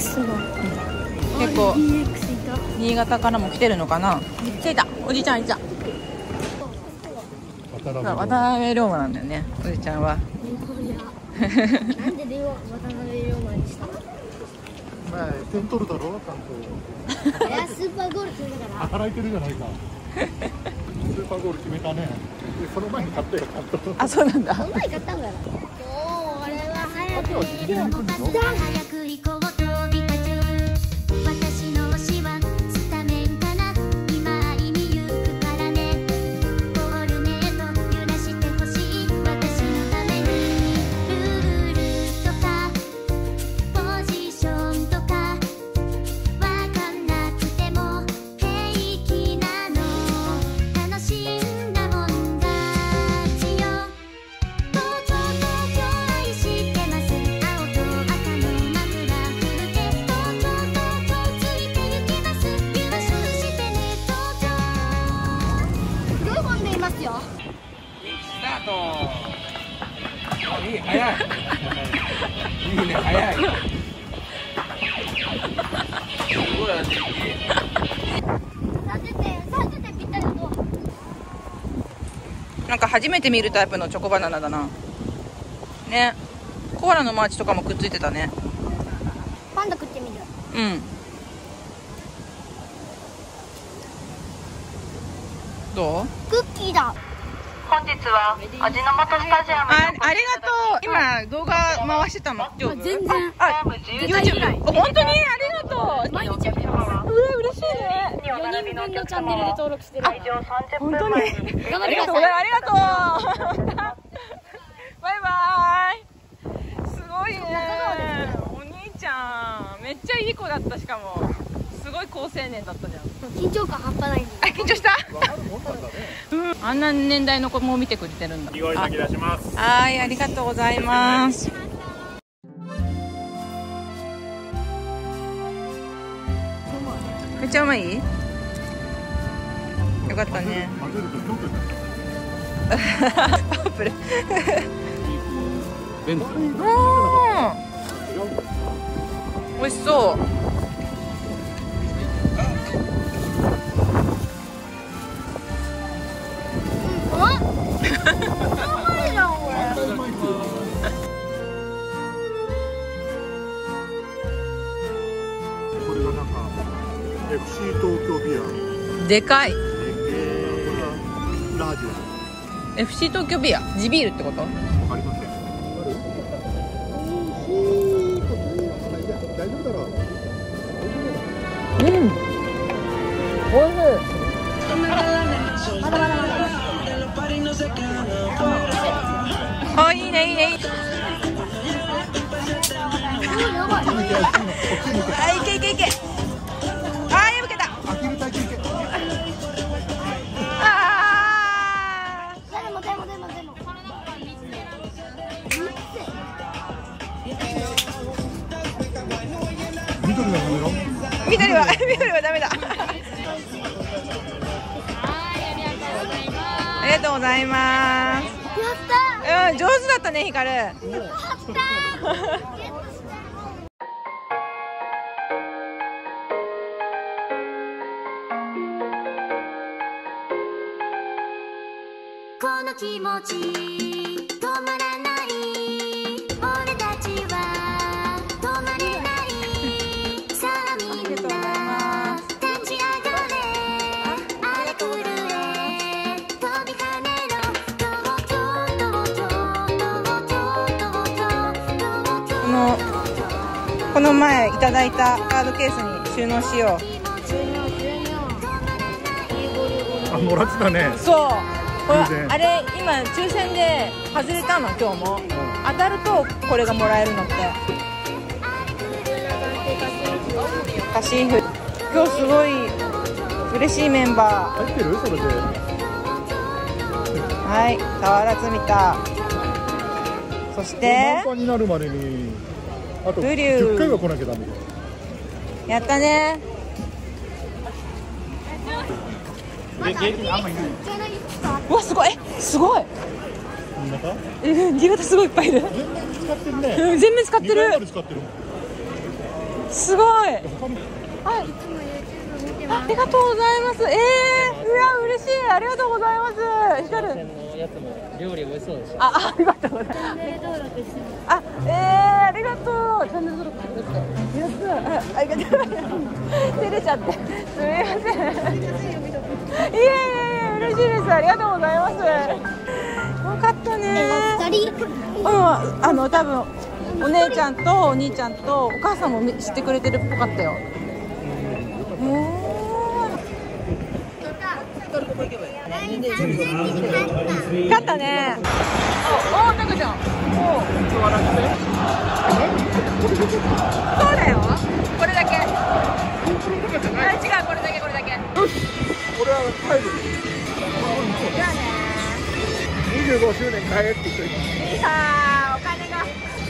DX の、結構新潟からも来てるのかな。来てたおじちゃんいた。渡辺龍馬なんだよね、おじちゃんは。なんで渡辺龍馬にしたの？点取るだろ、ちゃんと。いや、スーパーゴール決めたから。働いてるじゃないか。スーパーゴール決めたね。その前に買ったよ、ちゃんと。あ、そうなんだ。その前買ったんだよ。おお、あれは早く行けるのかな。なんか初めて見るタイプのチョコバナナだな。ね、コアラのマーチとかもくっついてたね。パンダ食ってみる。うん。どう？クッキーだ。本日は味の素スタジアム。ありがとう。今動画回してたの。全然。あ、YouTube。本当にありがとう。毎日見てます。嬉しいね。4人分のチャンネルで登録してる。あ、本当に。ありがとう。バイバーイ。すごいね。お兄ちゃんめっちゃいい子だった、しかも。すごい好青年だったじゃん。緊張感半端ない。あ、緊張した。あんな年代の子も見てくれてるんだ。はい、ありがとうございます。めっちゃうまい？よかったね。パープル。おいしそう。これがなんか。FC 東京ビアでかい、ラージュ FC 東京ビア地ビールってこと？ありません。大丈夫だろう。うん、おいしい。あ、いいねいいね。あ、いけいけいけ。緑はダメだ。ありがとうございます。やった。うん、上手だったね、ひかる。やった。この気持ち止まらない。俺たちは止まれない。さあみんな立ち上がれ。あれ狂え飛び跳ねろ。この前いただいたカードケースに収納しよう。あ、もらってたね。そう。あれ今抽選で外れたの。今日も当たるとこれがもらえるのって。カシーフ今日すごい嬉しいメンバー入ってる。それではい、俵積田、そして満帆になるまでにあと10回は来なきゃダメ。やったね。うわ、すごい、すごい。新潟すごいいっぱいいる。全面使ってるね。全面使ってる。すごい。あ、いつも YouTube 見てます。ありがとうございます。うわ嬉しい。ありがとうございます。光る。料理美味しそうでした。ありがとうございます。あ、ありがとう。チャンネル登録して。ありがとう。照れちゃって。すみません。いえ嬉しいです。ありがとうございます。よかったね。多分お姉ちゃんとお兄ちゃんとお母さんも知ってくれてるっぽかったよ。勝ったね。おお、タコちゃん。そうだよ。これだけ。あ、違う、これだけ。俺は帰る。じゃあね。25周年帰るって言ってる。さあ、お金が。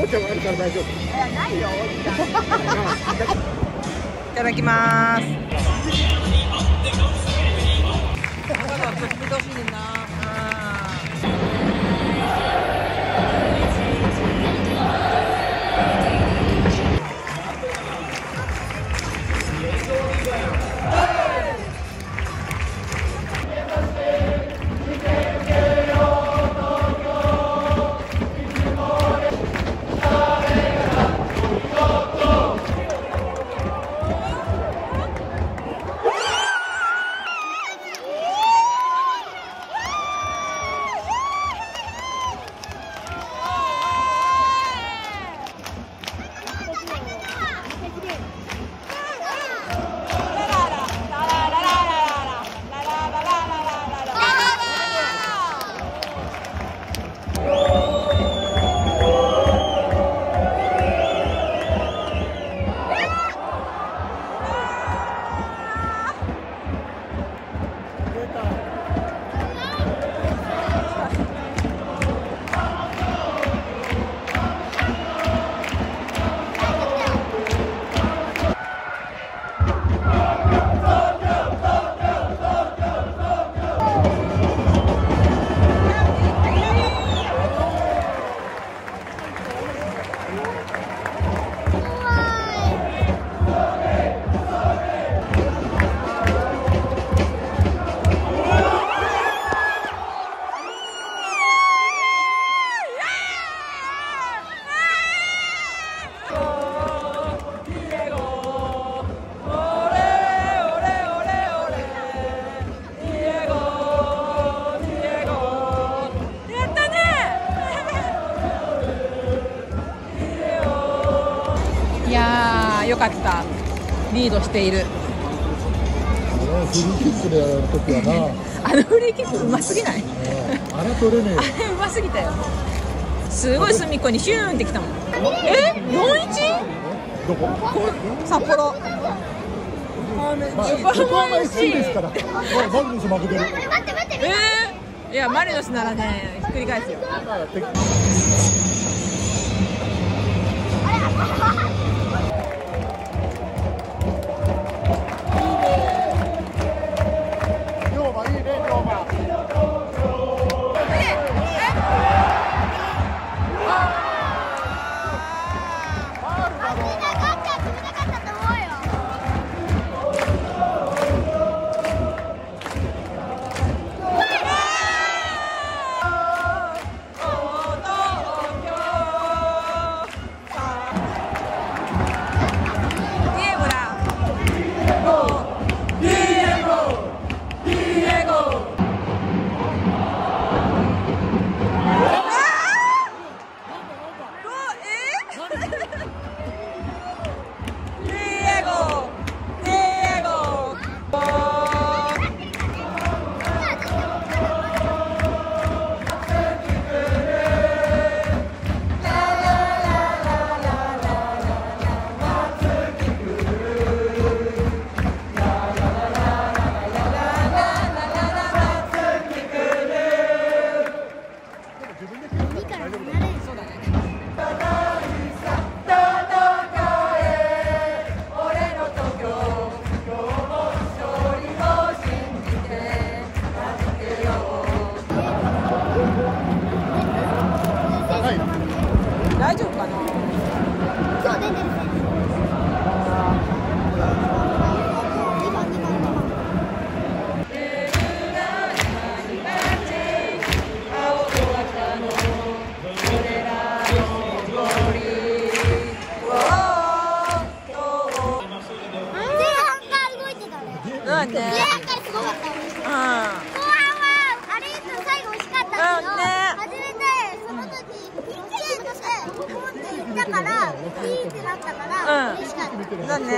お茶もあるから大丈夫。いや、ないよ。いただきます。よかった。リードしている。フリーキックでやるときはな。あのフリーキックうますぎない。あれ取れねえ。あれうますぎたよ。すごい隅っこにヒューンってきたもん。4-1？どこ？札幌。いやマリノスならね、ひっくり返すよ。だね。すごかったね。後半はあれ最後美味しかったけど、初めてその時教えてもって言ったからいいってなったから嬉しかった。だね。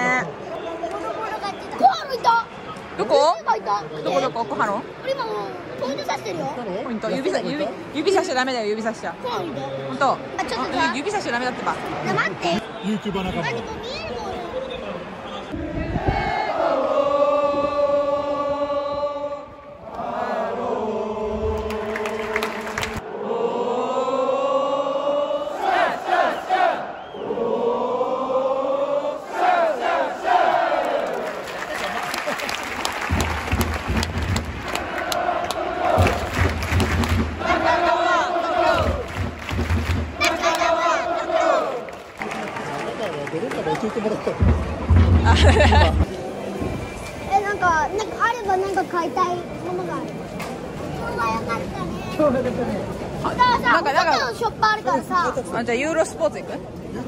ご飯見た。どこ？どこどこ？ご飯？今もうポイント刺してるよ。ポイント。指刺しちゃダメだよ、指刺しちゃ。本当。指刺しちゃダメだってば。待って。YouTuber仲間。なんかあればなんか買いたいものがある。今日はよかったね。今日はよかったね。だからさ、お父さんのショップあるからさ。あ、じゃあユーロスポーツ行く？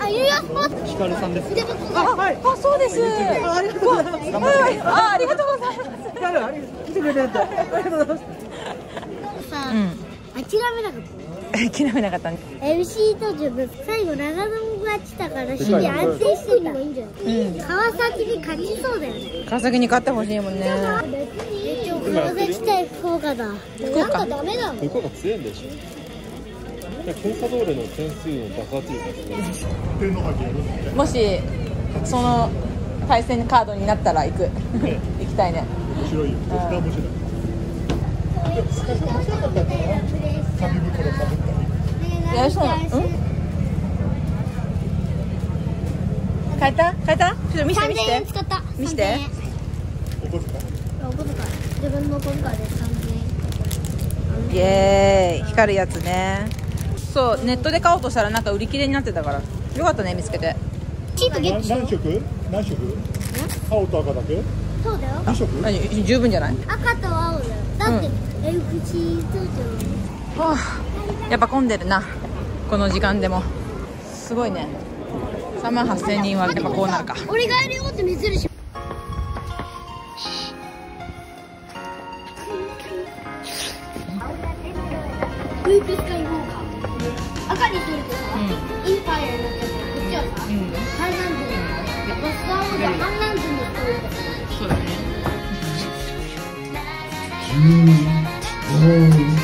あ、ユーロスポーツ。ヒカルさんです。あ、そうです。ありがとうございます。あ、ありがとうございます。ヒカル、来てくれてありがとうございます。さ、諦めなかった。諦めなかったね。MC と自分最後長野。だから日々安定してるのもいいんじゃない。川崎に勝ちそうだよね。川崎に勝ってほしいもんね。川崎対福岡だ。なんかダメだもん。福岡強いんでしょ。コンサドーレの点数の爆発力。もしその対戦カードになったら行く。行きたいね。面白いよ。面白い。やりそうなの。買えた？買えた？ちょっと見せて見せて。3000円使った。見せて。お小遣い？お小遣い。自分のお小遣いで3000円。イエーイ。光るやつね。そう、ネットで買おうとしたらなんか売り切れになってたから。よかったね、見つけて。チープゲット。何色？何色？青と赤だけ？そうだよ。2色？何？十分じゃない？赤と青だよ。だって、FC通常。はあ、やっぱ混んでるな。この時間でも。すごいね。38000人はやっぱこうなるか。俺がやるよって目印。クイックスカイウォーカー。赤にするとさ、インパイアになってさ、こっちはさ、反乱軍。バスターオーダー反乱軍の人。そうだね。